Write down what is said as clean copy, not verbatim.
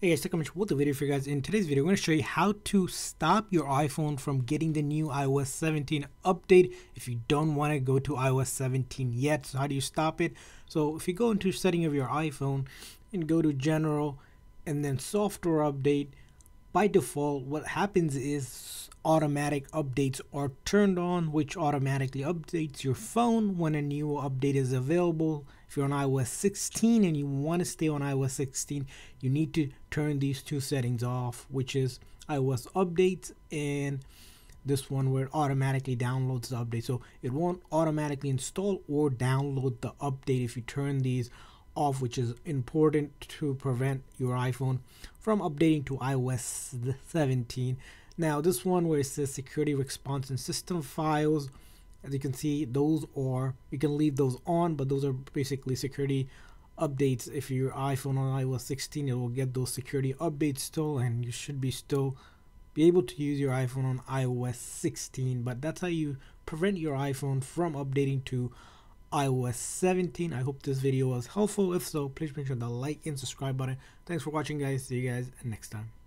Hey guys, thank you so much for the video for you guys. In today's video, I'm going to show you how to stop your iPhone from getting the new iOS 17 update if you don't want to go to iOS 17 yet. So how do you stop it? So if you go into setting of your iPhone and go to general and then software update, by default, what happens is automatic updates are turned on, which automatically updates your phone when a new update is available. If you're on iOS 16 and you want to stay on iOS 16, you need to turn these two settings off, which is iOS updates and this one where it automatically downloads the update. So it won't automatically install or download the update if you turn these off, which is important to prevent your iPhone from updating to iOS 17. Now this one where it says security response and system files, as you can see, those are, you can leave those on, but those are basically security updates. If your iPhone on iOS 16, it will get those security updates still, and you should be still be able to use your iPhone on iOS 16. But that's how you prevent your iPhone from updating to iOS 17. I hope this video was helpful. If so, please make sure to like and subscribe button. Thanks for watching, guys. See you guys next time.